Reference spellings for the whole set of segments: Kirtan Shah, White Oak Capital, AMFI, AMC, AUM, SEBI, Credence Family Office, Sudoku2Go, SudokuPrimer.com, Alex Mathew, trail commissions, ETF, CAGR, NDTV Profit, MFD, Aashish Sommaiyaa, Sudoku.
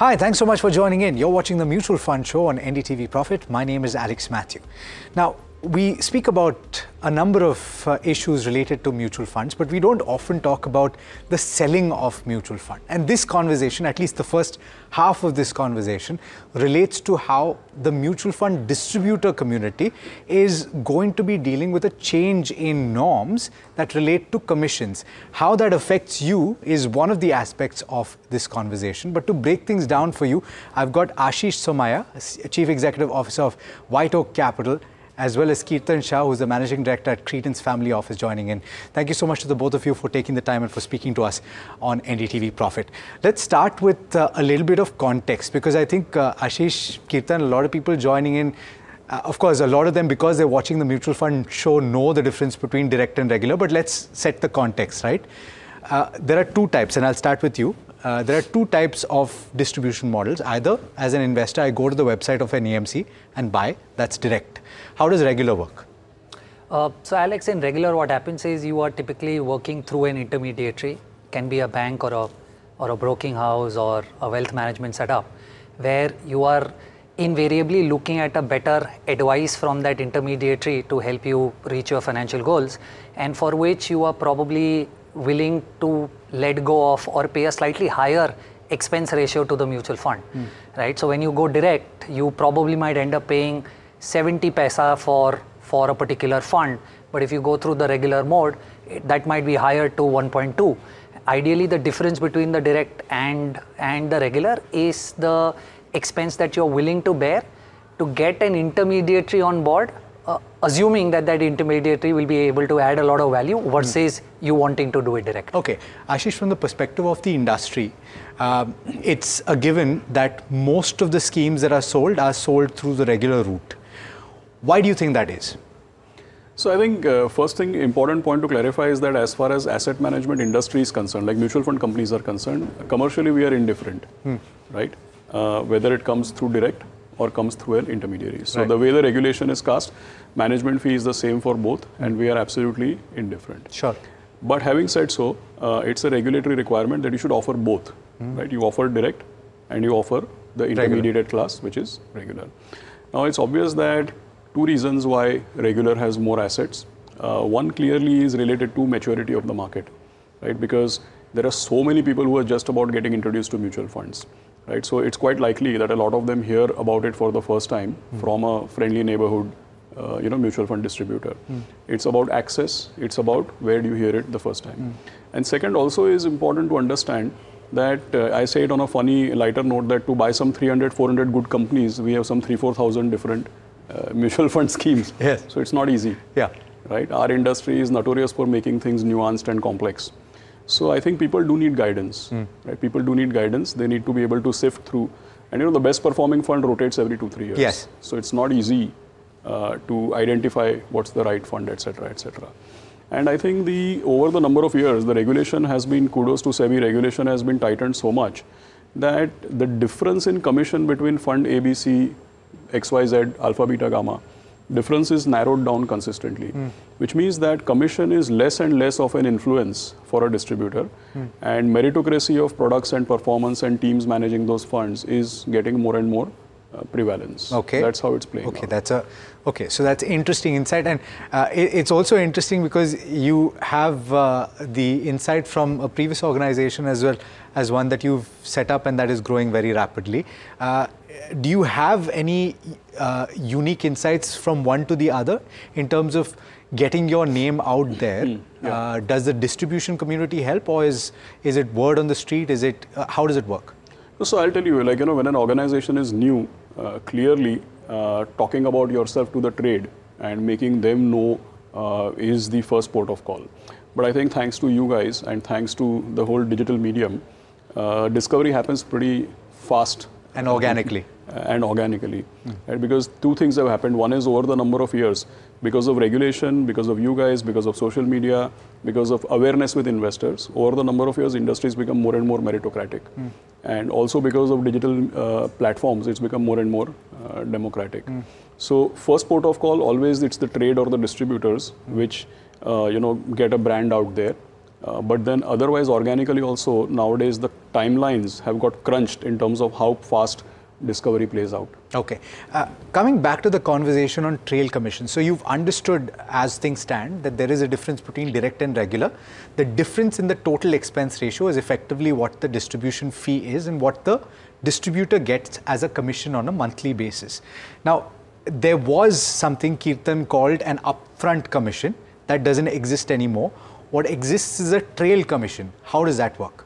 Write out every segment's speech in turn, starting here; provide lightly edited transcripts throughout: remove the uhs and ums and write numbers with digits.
Hi, thanks so much for joining in. You're watching the Mutual Fund Show on NDTV Profit. My name is Alex Mathew. Now, we speak about a number of issues related to mutual funds, but we don't often talk about the selling of mutual fund. And this conversation, at least the first half of this conversation, relates to how the mutual fund distributor community is going to be dealing with a change in norms that relate to commissions. How that affects you is one of the aspects of this conversation. But to break things down for you, I've got Aashish Sommaiyaa, Chief Executive Officer of White Oak Capital, as well as Kirtan Shah, who's the Managing Director at Credence Family Office, joining in. Thank you so much to the both of you for taking the time and for speaking to us on NDTV Profit. Let's start with a little bit of context, because I think Aashish, Kirtan, a lot of people joining in, of course, a lot of them, because they're watching the Mutual Fund Show, know the difference between direct and regular, but let's set the context, right? There are two types, and I'll start with you. There are two types of distribution models. Either as an investor, I go to the website of an AMC and buy. That's direct. How does regular work? So Alex, in regular, what happens is you are typically working through an intermediary. Can be a bank or a broking house or a wealth management setup, where you are invariably looking at a better advice from that intermediary to help you reach your financial goals, and for which you are probably willing to let go of or pay a slightly higher expense ratio to the mutual fund, right? So when you go direct, you probably might end up paying 70 paisa for a particular fund, but if you go through the regular mode, that might be higher to 1.2. Ideally, the difference between the direct and the regular is the expense that you're willing to bear to get an intermediary on board, assuming that intermediary will be able to add a lot of value versus you wanting to do it direct. Okay, Aashish, from the perspective of the industry, it's a given that most of the schemes that are sold through the regular route. Why do you think that is? So I think first thing, important point to clarify is that as far as asset management industry is concerned, like mutual fund companies are concerned, commercially we are indifferent, right? Whether it comes through direct or comes through an intermediary. So the way the regulation is cast, management fee is the same for both, and we are absolutely indifferent. Sure. But having said so, it's a regulatory requirement that you should offer both, right? You offer direct and you offer the intermediated class, which is regular. Now, it's obvious that two reasons why regular has more assets. One clearly is related to maturity of the market, right? Because there are so many people who are just about getting introduced to mutual funds. Right, so it's quite likely that a lot of them hear about it for the first time from a friendly neighborhood, mutual fund distributor. It's about access. It's about where do you hear it the first time. And second, also is important to understand that I say it on a funny lighter note that to buy some 300, 400 good companies, we have some 3,000-4,000 different mutual fund schemes. Yes. So it's not easy. Yeah. Right. Our industry is notorious for making things nuanced and complex. So I think people do need guidance, right? People do need guidance. They need to be able to sift through. And, you know, the best performing fund rotates every 2-3 years. Yes. So it's not easy to identify what's the right fund, et cetera, et cetera. And I think over the number of years, the regulation has been, kudos to SEBI, regulation has been tightened so much that the difference in commission between fund A, B, C, X, Y, Z, alpha, beta, gamma, difference is narrowed down consistently, which means that commission is less and less of an influence for a distributor, and meritocracy of products and performance and teams managing those funds is getting more and more prevalence. Okay, that's how it's playing. Okay, out. So that's interesting insight, and it's also interesting because you have the insight from a previous organization as well as one that you've set up and that is growing very rapidly. Do you have any unique insights from one to the other in terms of getting your name out there? Does the distribution community help, or is it word on the street? Is it how does it work? So I'll tell you, like, you know, when an organization is new, clearly talking about yourself to the trade and making them know is the first port of call. But I think thanks to you guys and thanks to the whole digital medium, discovery happens pretty fast. And organically. Right? Because two things have happened. One is over the number of years, because of regulation, because of you guys, because of social media, because of awareness with investors, over the number of years, industries become more and more meritocratic. And also because of digital platforms, it's become more and more democratic. So first port of call, always it's the trade or the distributors, which, get a brand out there. But then otherwise organically also nowadays the timelines have got crunched in terms of how fast discovery plays out. Okay. Coming back to the conversation on trail commission. So you've understood as things stand that there is a difference between direct and regular. The difference in the total expense ratio is effectively what the distribution fee is and what the distributor gets as a commission on a monthly basis. Now, there was something Kirtan called an upfront commission that doesn't exist anymore. What exists is a trail commission. How does that work?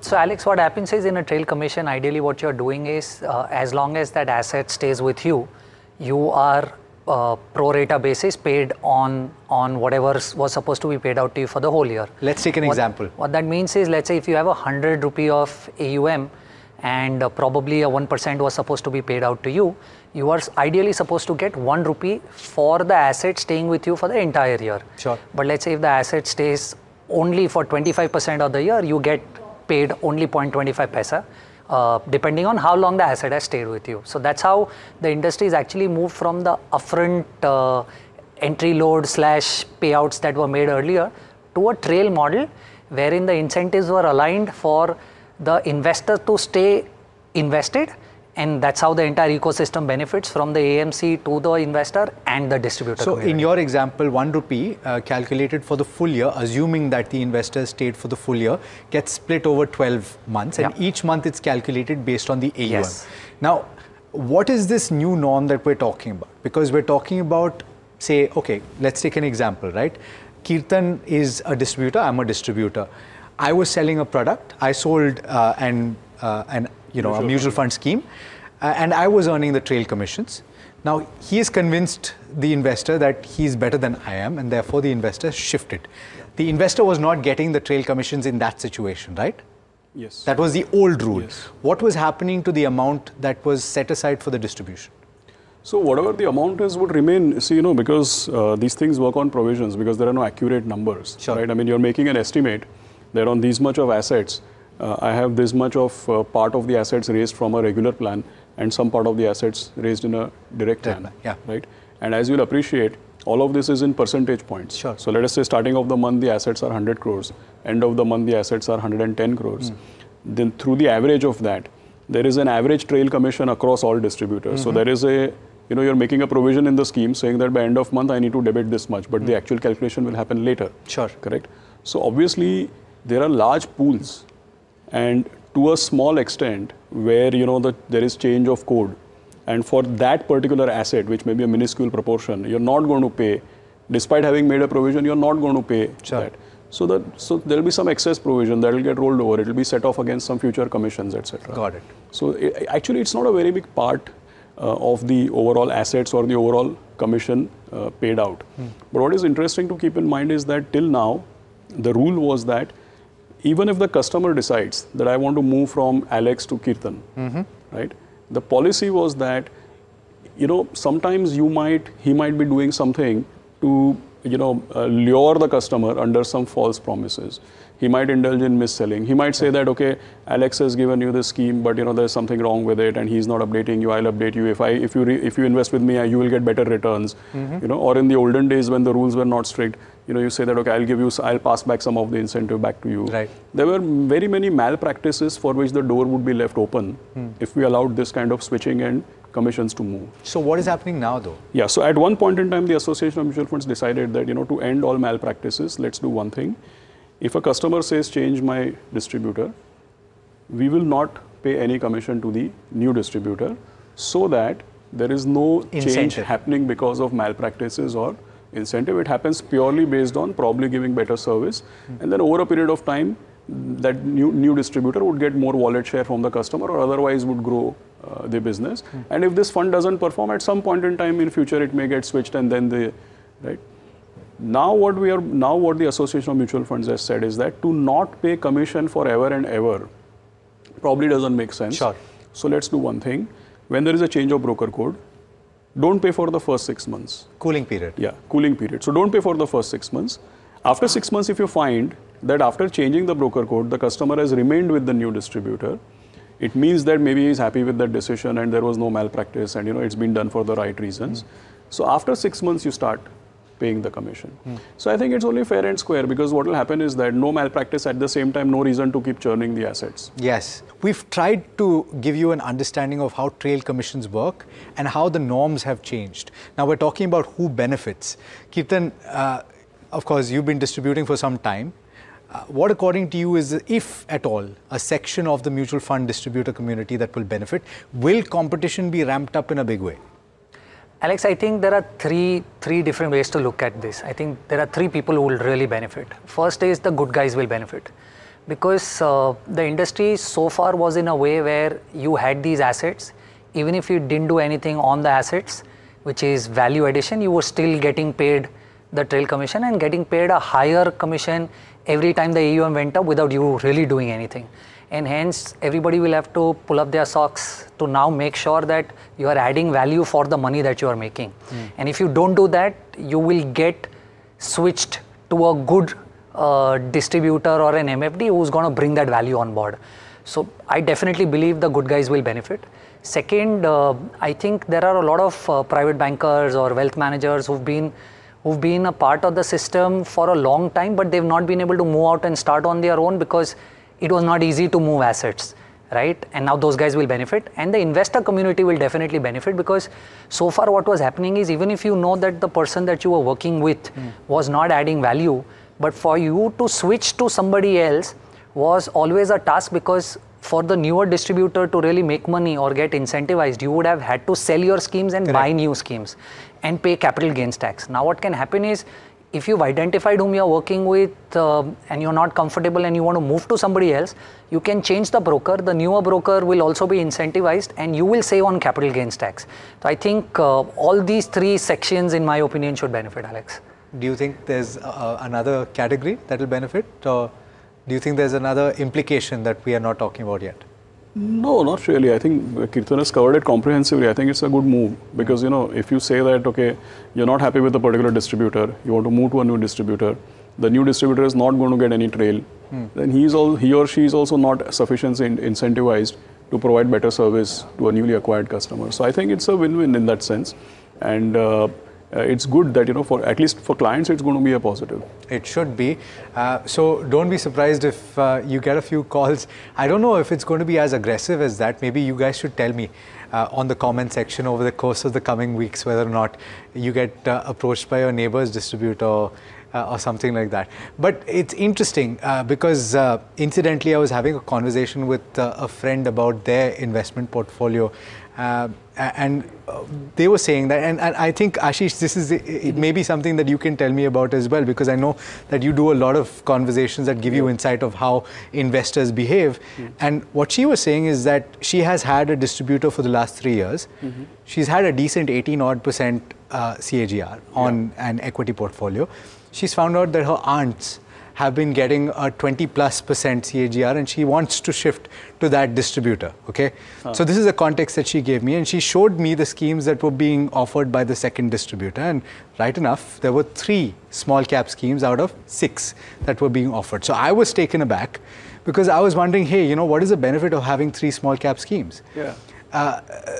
So Alex, what happens is in a trail commission, ideally what you're doing is as long as that asset stays with you, you are pro rata basis paid on whatever was supposed to be paid out to you for the whole year. Let's take an example. What that means is, let's say if you have 100 rupee of AUM and probably a 1% was supposed to be paid out to you, you are ideally supposed to get 1 rupee for the asset staying with you for the entire year. Sure. But let's say if the asset stays only for 25% of the year, you get paid only 0.25 paisa, depending on how long the asset has stayed with you. So that's how the industry is actually moved from the upfront entry load / payouts that were made earlier to a trail model wherein the incentives were aligned for the investor to stay invested, and that's how the entire ecosystem benefits, from the AMC to the investor and the distributor. So in your example, 1 rupee calculated for the full year, assuming that the investor stayed for the full year, gets split over 12 months and each month it's calculated based on the AUM. Yes. Now, what is this new norm that we're talking about? Because we're talking about, say, okay, let's take an example, right? Kirtan is a distributor, I'm a distributor. I was selling a product, I sold a mutual fund scheme, and I was earning the trail commissions. Now, he has convinced the investor that he's better than I am, and therefore the investor shifted. The investor was not getting the trail commissions in that situation, right? Yes. That was the old rule. Yes. What was happening to the amount that was set aside for the distribution? So whatever the amount is would remain, because these things work on provisions, because there are no accurate numbers, right? I mean, you're making an estimate that on these much of assets, I have this much of part of the assets raised from a regular plan and some part of the assets raised in a direct plan, right? And as you'll appreciate, all of this is in percentage points. Sure. So let us say starting of the month, the assets are 100 crores. End of the month, the assets are 110 crores. Then through the average of that, there is an average trail commission across all distributors. So there is a, you're making a provision in the scheme saying that by end of month, I need to debit this much, but the actual calculation will happen later. Sure. Correct? So obviously, there are large pools. And to a small extent where, there is change of code, and for that particular asset, which may be a minuscule proportion, you're not going to pay, despite having made a provision, you're not going to pay that. So there'll be some excess provision that will get rolled over. It'll be set off against some future commissions, etc. Got it. So actually, it's not a very big part of the overall assets or the overall commission paid out. But what is interesting to keep in mind is that till now, the rule was that even if the customer decides that I want to move from Alex to Kirtan, right? The policy was that, sometimes he might be doing something to, lure the customer under some false promises. He might indulge in mis-selling. He might say that, okay, Alex has given you this scheme, but there's something wrong with it, and he's not updating you. I'll update you if you invest with me, you will get better returns. Or in the olden days when the rules were not strict, you say that, okay, I'll pass back some of the incentive back to you. Right. There were very many malpractices for which the door would be left open if we allowed this kind of switching and commissions to move. So what is happening now though? Yeah, so at one point in time, the Association of Mutual Funds decided that, to end all malpractices, let's do one thing. If a customer says, change my distributor, we will not pay any commission to the new distributor, so that there is no change happening because of malpractices or incentive. It happens purely based on probably giving better service, and then over a period of time, that new distributor would get more wallet share from the customer, or otherwise would grow the business. And if this fund doesn't perform at some point in time in future, it may get switched, and then right. Now what the Association of Mutual Funds has said is that to not pay commission forever and ever probably doesn't make sense. Sure. So let's do one thing. When there is a change of broker code, don't pay for the first 6 months. Cooling period. Yeah, cooling period. So don't pay for the first 6 months. After 6 months, if you find that after changing the broker code, the customer has remained with the new distributor, it means that maybe he's happy with that decision and there was no malpractice and it's been done for the right reasons. So after 6 months, you start paying the commission. So I think it's only fair and square, because what will happen is that no malpractice, at the same time no reason to keep churning the assets. Yes. We've tried to give you an understanding of how trail commissions work and how the norms have changed. Now we're talking about who benefits. Kirtan, of course, you've been distributing for some time. What, according to you, is, if at all, a section of the mutual fund distributor community that will benefit? Will competition be ramped up in a big way? Alex, I think there are three different ways to look at this. I think there are three people who will really benefit. First is the good guys will benefit, because the industry so far was in a way where you had these assets, even if you didn't do anything on the assets, which is value addition, you were still getting paid the trail commission and getting paid a higher commission every time the AUM went up without you really doing anything. And hence, everybody will have to pull up their socks to now make sure that you are adding value for the money that you are making. And if you don't do that, you will get switched to a good distributor or an MFD who's going to bring that value on board. So I definitely believe the good guys will benefit. Second, I think there are a lot of private bankers or wealth managers who've been a part of the system for a long time, but they've not been able to move out and start on their own because it was not easy to move assets, right? And now those guys will benefit, and the investor community will definitely benefit, because so far what was happening is, even if you know that the person that you were working with was not adding value, but for you to switch to somebody else was always a task, because for the newer distributor to really make money or get incentivized, you would have had to sell your schemes and buy new schemes and pay capital gains tax. Now what can happen is, if you've identified whom you're working with and you're not comfortable and you want to move to somebody else, you can change the broker. The newer broker will also be incentivized and you will save on capital gains tax. So I think all these three sections, in my opinion, should benefit, Alex. Do you think there's another category that will benefit? Or do you think there's another implication that we are not talking about yet? No, not really. I think Kirtan has covered it comprehensively. I think it's a good move, because, you know, if you say that, okay, you're not happy with a particular distributor, you want to move to a new distributor, the new distributor is not going to get any trail, then he or she is also not sufficiently incentivized to provide better service to a newly acquired customer. So I think it's a win-win in that sense. And it's good that, you know, for at least for clients, it's going to be a positive. It should be. So don't be surprised if you get a few calls. I don't know if it's going to be as aggressive as that. Maybe you guys should tell me on the comment section over the course of the coming weeks whether or not you get approached by your neighbor's distributor or something like that. But it's interesting because incidentally, I was having a conversation with a friend about their investment portfolio. And they were saying that, and I think, Aashish, this is, it may be something that you can tell me about as well, because I know that you do a lot of conversations that give you insight of how investors behave. And what she was saying is that she has had a distributor for the last 3 years. She's had a decent 18-odd% CAGR on an equity portfolio. She's found out that her aunts have been getting a 20+% CAGR, and she wants to shift to that distributor, okay? So this is the context that she gave me, and she showed me the schemes that were being offered by the second distributor, and right enough, there were 3 small cap schemes out of 6 that were being offered. So I was taken aback, because I was wondering, hey, you know, what is the benefit of having 3 small cap schemes?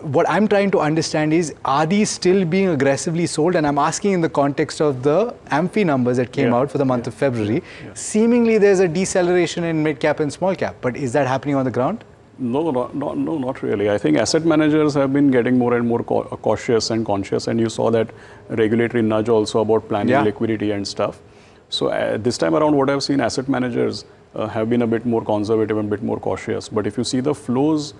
What I'm trying to understand is, are these still being aggressively sold? And I'm asking in the context of the AMFI numbers that came out for the month of February. Seemingly, there's a deceleration in mid-cap and small-cap. But is that happening on the ground? No, not really. I think asset managers have been getting more and more cautious and conscious. And you saw that regulatory nudge also about planning liquidity and stuff. So this time around, what I've seen, asset managers have been a bit more conservative and a bit more cautious. But if you see the flows,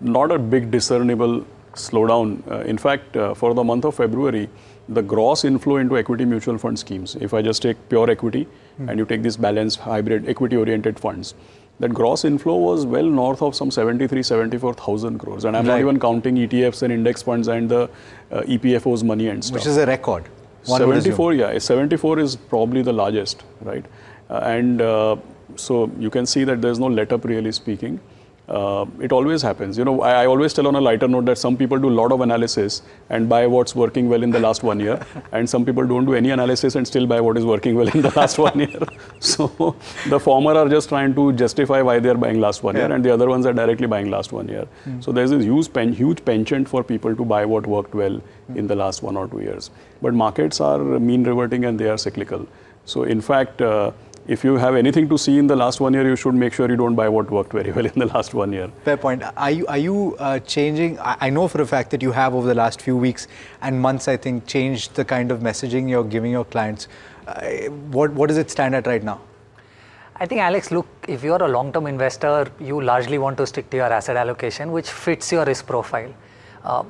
not a big discernible slowdown. In fact, for the month of February, the gross inflow into equity mutual fund schemes, if I just take pure equity and you take these balanced hybrid equity-oriented funds, that gross inflow was well north of some 74,000 crores. And I'm not even counting ETFs and index funds and the EPFO's money and stuff. Which is a record. 74 is probably the largest, right? So you can see that there's no let up really speaking. It always happens. You know, I always tell on a lighter note that some people do a lot of analysis and buy what's working well in the last 1 year, and some people don't do any analysis and still buy what is working well in the last 1 year. So the former are just trying to justify why they are buying last 1 year, and the other ones are directly buying last 1 year. So there's this huge penchant for people to buy what worked well in the last 1 or 2 years. But markets are mean reverting and they are cyclical. So in fact, if you have anything to see in the last 1 year, you should make sure you don't buy what worked very well in the last 1 year. Fair point. Are you changing? I know for a fact that you have over the last few weeks and months, I think, changed the kind of messaging you're giving your clients. What does it stand at right now? I think, Alex, look, if you're a long-term investor, you largely want to stick to your asset allocation, which fits your risk profile.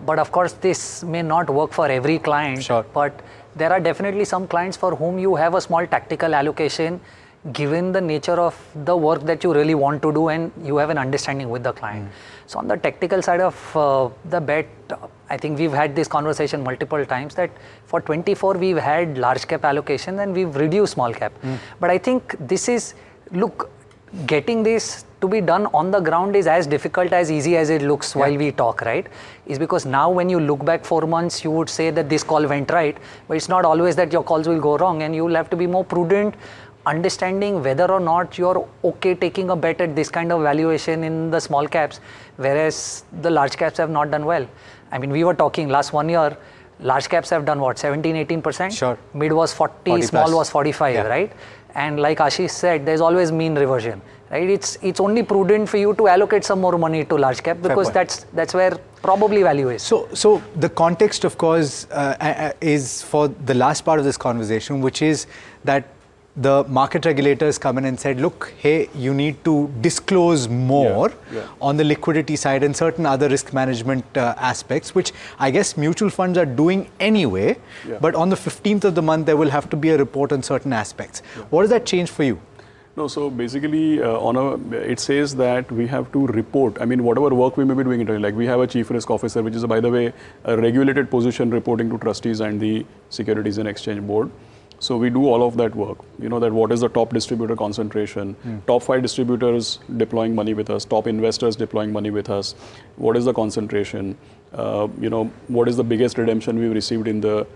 But of course, this may not work for every client, sure. But there are definitely some clients for whom you have a small tactical allocation given the nature of the work that you really want to do and you have an understanding with the client. So on the tactical side of the bet, I think we've had this conversation multiple times that for 24 we've had large cap allocation and we've reduced small cap. But I think this is, look, getting this to be done on the ground is as difficult, as easy as it looks while we talk, right? Is because now when you look back 4 months, you would say that this call went right, but it's not always that your calls will go wrong, and you'll have to be more prudent, understanding whether or not you're okay taking a bet at this kind of valuation in the small caps, whereas the large caps have not done well. I mean, we were talking last 1 year, large caps have done what, 17–18%? Sure. Mid was 40 small plus was 45, right? And like Aashish said, there's always mean reversion, right? It's only prudent for you to allocate some more money to large cap because that's where probably value is. So the context, of course, is for the last part of this conversation, which is that the market regulators come in and said, look, hey, you need to disclose more on the liquidity side and certain other risk management aspects, which I guess mutual funds are doing anyway. But on the 15th of the month, there will have to be a report on certain aspects. What does that change for you? No, so basically, it says that we have to report, I mean, whatever work we may be doing internally, like we have a chief risk officer, which is, by the way, a regulated position reporting to trustees and the Securities and Exchange Board. So we do all of that work, you know, that what is the top distributor concentration, top 5 distributors deploying money with us, top investors deploying money with us, what is the concentration, you know, what is the biggest redemption we've received in the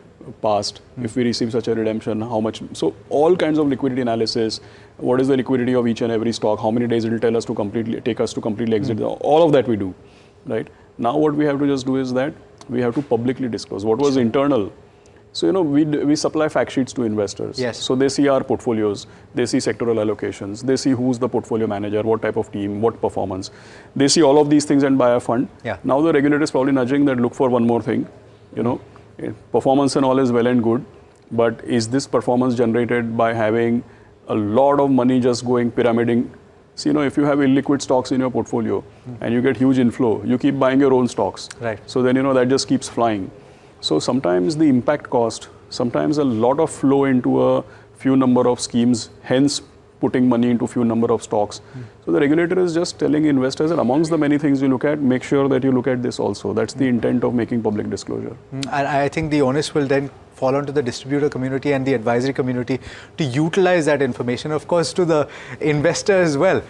past, if we receive such a redemption, how much, so all kinds of liquidity analysis, what is the liquidity of each and every stock, how many days it will tell us to completely, take us to completely exit, all of that we do, right? Now what we have to just do is that we have to publicly disclose what was internal. So, you know, we supply fact sheets to investors. So they see our portfolios, they see sectoral allocations, they see who's the portfolio manager, what type of team, what performance. They see all of these things and buy a fund. Now the regulator is probably nudging that look for one more thing, you know, performance and all is well and good, but is this performance generated by having a lot of money just going pyramiding? So, you know, if you have illiquid stocks in your portfolio and you get huge inflow, you keep buying your own stocks. So then, you know, that just keeps flying. So sometimes the impact cost, sometimes a lot of flow into a few number of schemes, hence putting money into few number of stocks. So the regulator is just telling investors that amongst the many things you look at, make sure that you look at this also. That's the intent of making public disclosure. And I think the onus will then fall onto the distributor community and the advisory community to utilize that information, of course, to the investor as well,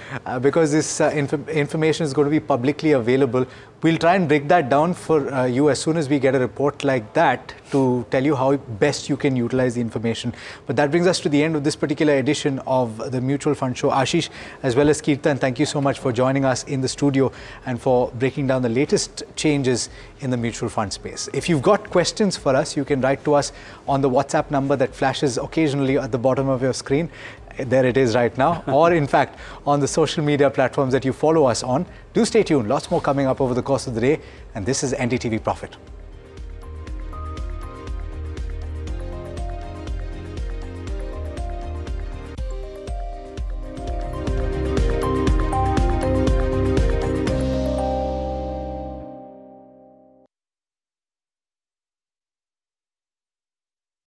because this information is going to be publicly available. We'll try and break that down for you as soon as we get a report like that to tell you how best you can utilize the information. But that brings us to the end of this particular edition of the Mutual Fund Show. Aashish, as well as Kirtan, thank you so much for joining us in the studio and for breaking down the latest changes in the mutual fund space. If you've got questions for us, you can write to us on the WhatsApp number that flashes occasionally at the bottom of your screen. There it is right now. Or in fact, on the social media platforms that you follow us on. Do stay tuned. Lots more coming up over the course of the day. And this is NDTV Profit.